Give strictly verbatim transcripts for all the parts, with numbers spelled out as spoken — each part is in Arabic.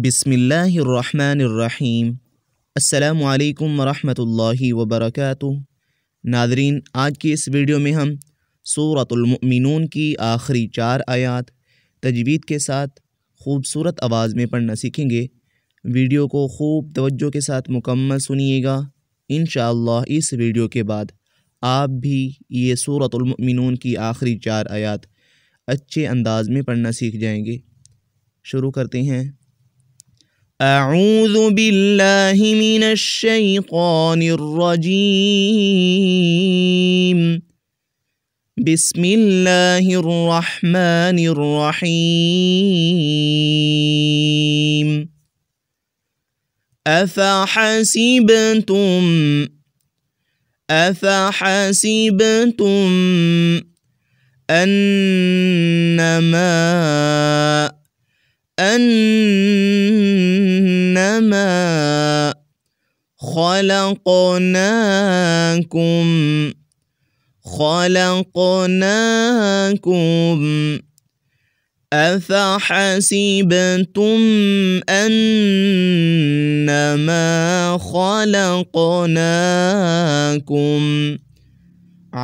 بسم الله الرحمن الرحیم السلام علیکم ورحمۃ اللہ وبرکاتہ. ناظرین، آج کی اس ویڈیو میں ہم سورۃ المؤمنون کی آخری چار آیات تجوید کے ساتھ خوبصورت آواز میں پڑھنا سیکھیں گے. ویڈیو کو خوب توجہ کے ساتھ مکمل سنیے گا. انشاءاللہ اس ویڈیو کے بعد آپ بھی یہ سورۃ المؤمنون کی آخری چار آیات اچھے انداز میں پڑھنا سیکھ جائیں گے. شروع کرتے ہیں. أعوذ بالله من الشيطان الرجيم. بسم الله الرحمن الرحيم. أفحسبتم أفحسبتم أنما أنما خلقناكم خلقناكم أفحسبتم أنما خلقناكم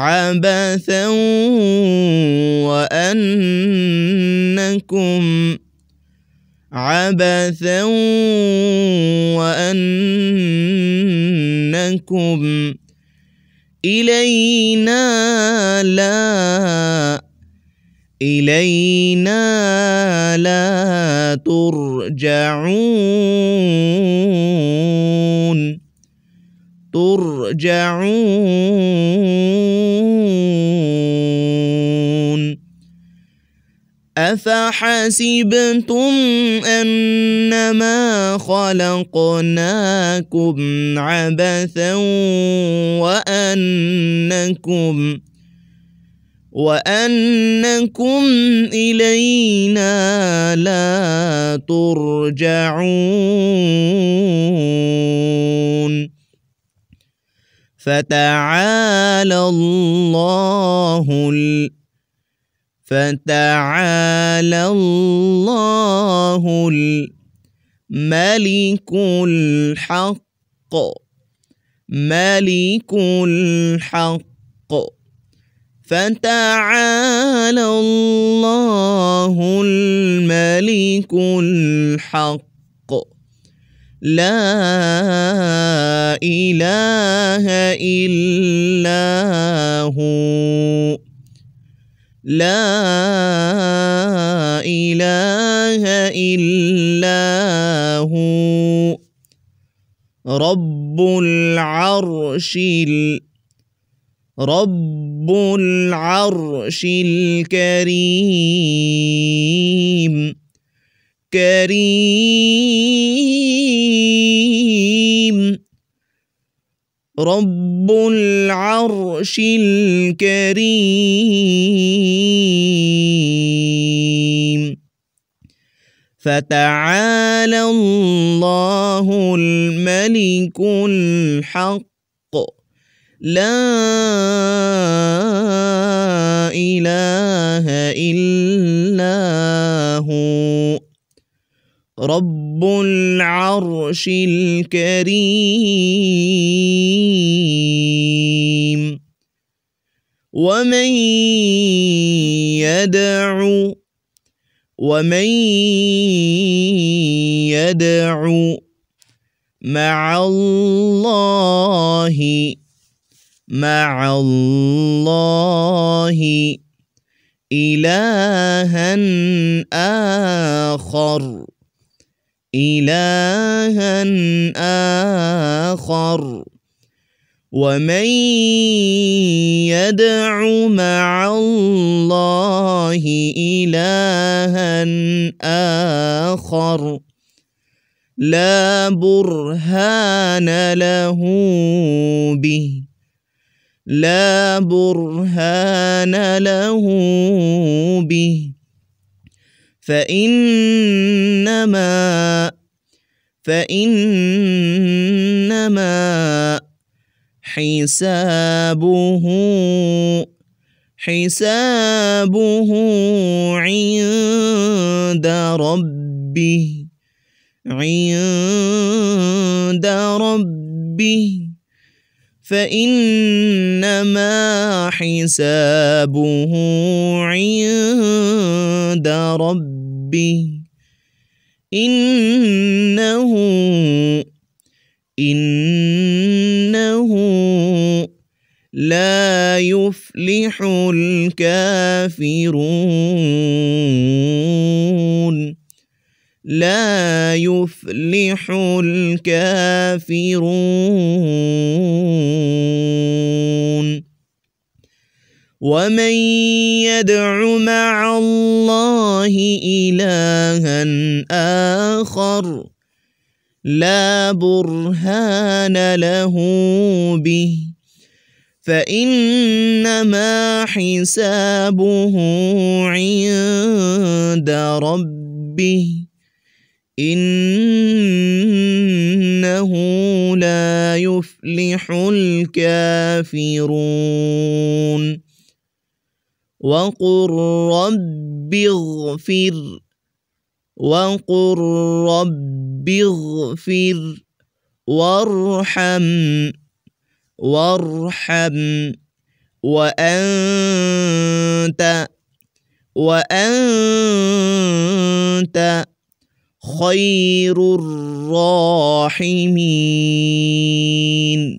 عبثا وأنكم عبثا وأنكم إلينا لا إلينا لا ترجعون ترجعون أفحسبتم أنما خلقناكم عبثا وأنكم وأنكم إلينا لا ترجعون. فتعالى الله ال فتعالى الله الملك الحق ملك الحق فتعالى الله الملك الحق لا إله إلا هو لا إله إلا هو رب العرش رب العرش الكريم كريم رب العرش الكريم. فتعالى الله الملك الحق لا إله إلا هو رب العرش الكريم. ومن يدعو ومن يدعو مع الله مع الله إلها آخر إلها آخر ومن يدعو مع الله إلها آخر لا برهان له به لا برهان له به فإنما فإنما حسابه حسابه عند ربه عند ربه فإنما حسابه عند ربه إنه إنه لا يفلح الكافرون لا يفلح الكافرون ومن يدع مع الله إلها آخر لا برهان له به فإنما حسابه عند ربه إنه لا يفلح الكافرون وقل رب اغفر وقل رب اغفر وارحم وارحم وأنت وأنت خير الراحمين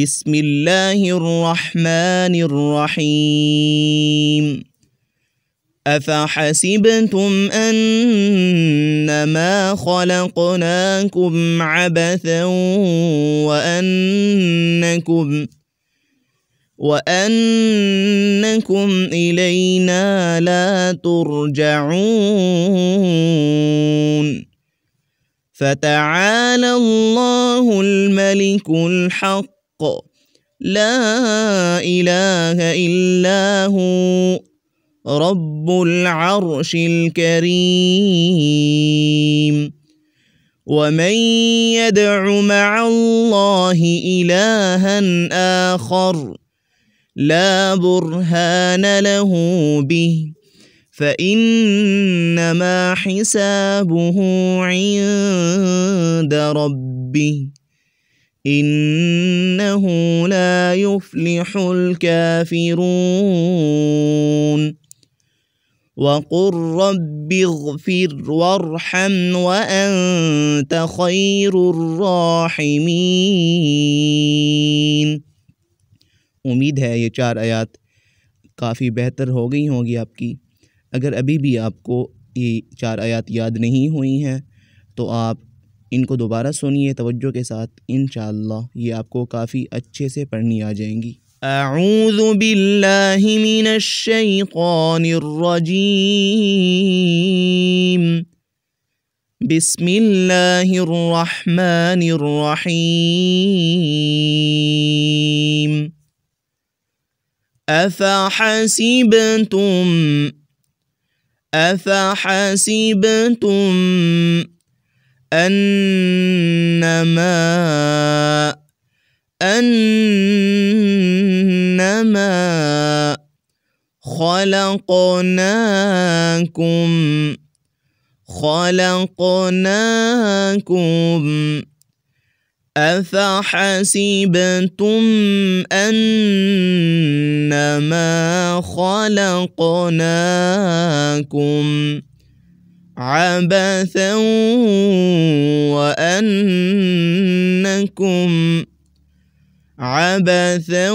بسم اللہ الرحمن الرحیم أفحسبتم أنما خلقناكم عبثا وأنكم وأنكم إلينا لا ترجعون فتعالى الله الملك الحق لا إله إلا هو رب العرش الكريم ومن يدع مع الله إلها آخر لا برهان له به فإنما حسابه عند ربه إنه لا يفلح الكافرون وقل رب اغفر وارحم وأنت خير الراحمين. امید ہے یہ چار آیات کافی بہتر ہو گئی ہوں گی آپ کی. اگر ابھی بھی آپ کو یہ چار آیات یاد نہیں ہوئی ہیں تو آپ ان کو دوبارہ سنیے توجہ کے ساتھ. انشاءاللہ یہ آپ کو کافی اچھے سے پڑھنی آ جائیں گی. اعوذ باللہ من الشیطان الرجیم بسم اللہ الرحمن الرحیم أفحسبتم أفحسبتم أنما أنما خلقناكم خلقناكم أفحسبتم أنما خلقناكم عبثا وأنكم عبثا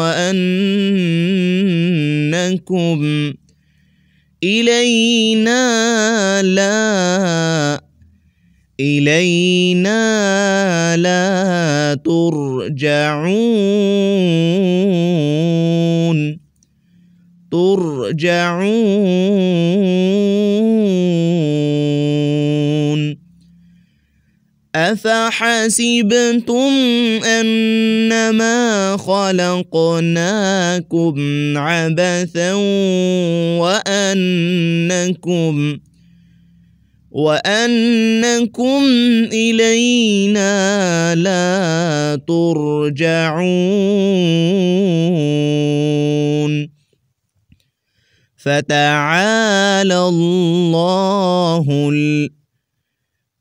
وأنكم إلينا لا إلينا لا ترجعون ترجعون أفحسبتم أنما خلقناكم عبثا وأنكم وأنكم إلينا لا ترجعون فتعالى الله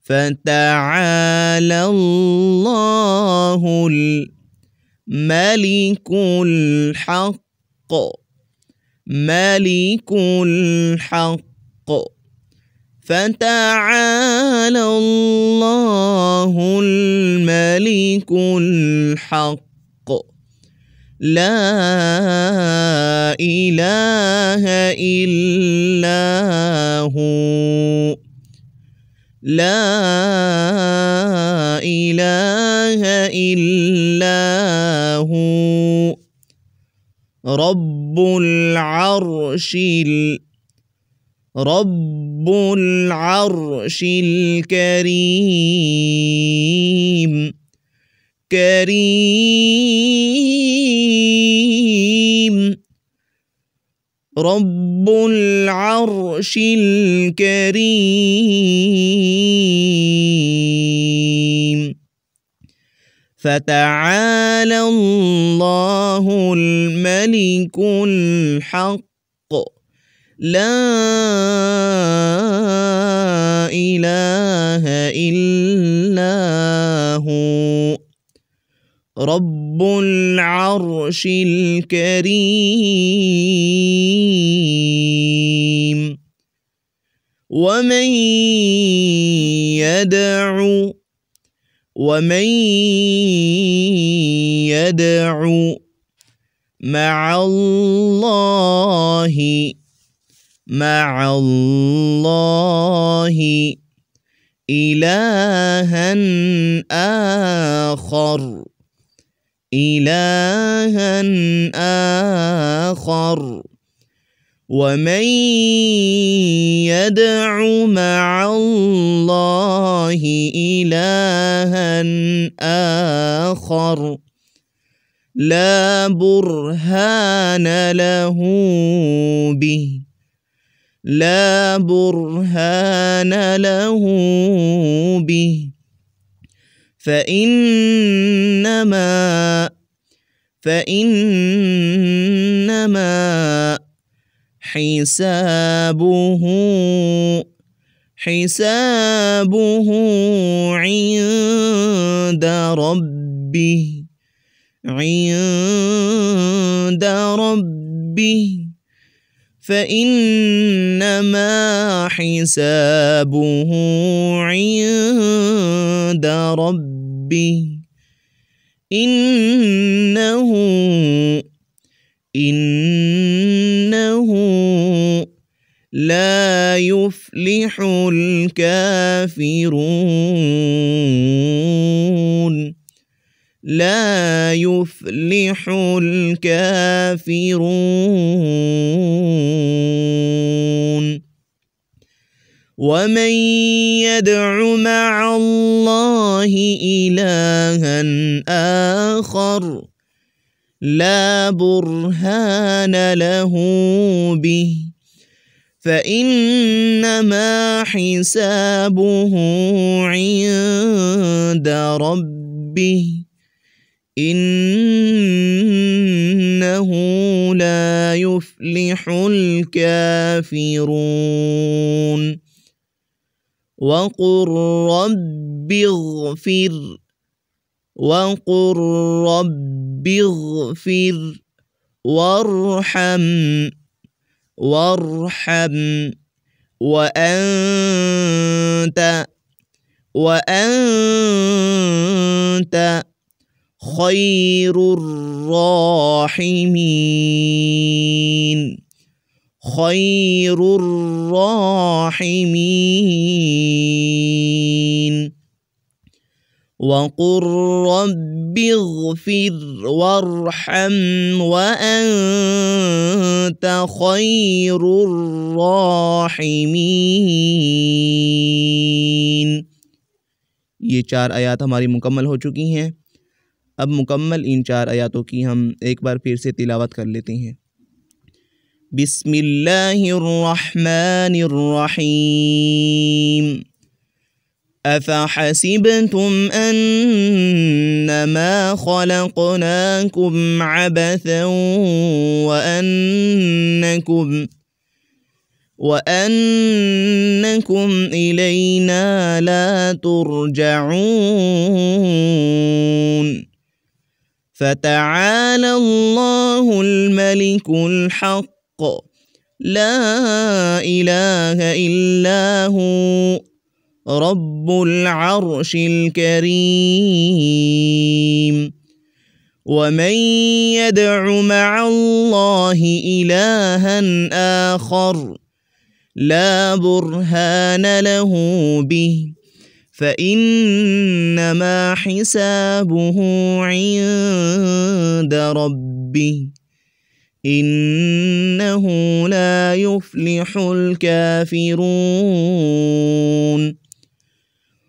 فتعالى الله الملك الحق ملك الحق فتعالى الله الملك الحق لا إله إلا هو لا إله إلا هو رب العرش رب العرش الكريم كريم رب العرش الكريم فتعالى الله الملك الحق لا إله إلا هو رب العرش الكريم ومن يدعو ومن يدعو مع الله مع الله إلها آخر إلها آخر ومن يدع مع الله إلها آخر لا برهان له به لا برهان له به فإنما فإنما حسابه حسابه عند ربه عند ربه فإنما حسابه عند ربه إنه إنه لا يفلح الكافرون لا يفلح الكافرون ومن يدع مع الله إلها آخر لا برهان له به فإنما حسابه عند ربه إنه لا يفلح الكافرون وقل رب اغفر وقل رب اغفر وارحم وارحم وأنت وأنت خير الراحمين خير الراحمين وقل رب اغفر وارحم وأنت خير الراحمين ये चार आयत हमारी मुकम्मल हो चुकी हैं। अब मुकम्मल इन चार आयतों की हम एक बार फिर से तिलावत कर लेते हैं। बिस्मिल्लाहिर्रहमानिर्रहीम अफ़हसिबतुम अन्नमा खलक़नाकुम अबथां व अन्नकुम وأنكم إلينا لا ترجعون فتعالى الله الملك الحق لا إله إلا هو رب العرش الكريم ومن يدع مع الله إلها آخر لا برهان له به فإنما حسابه عند ربه إنه لا يفلح الكافرون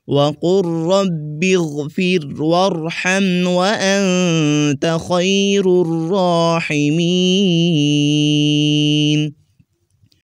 وقل رب اغفر وارحم وأنت خير الراحمين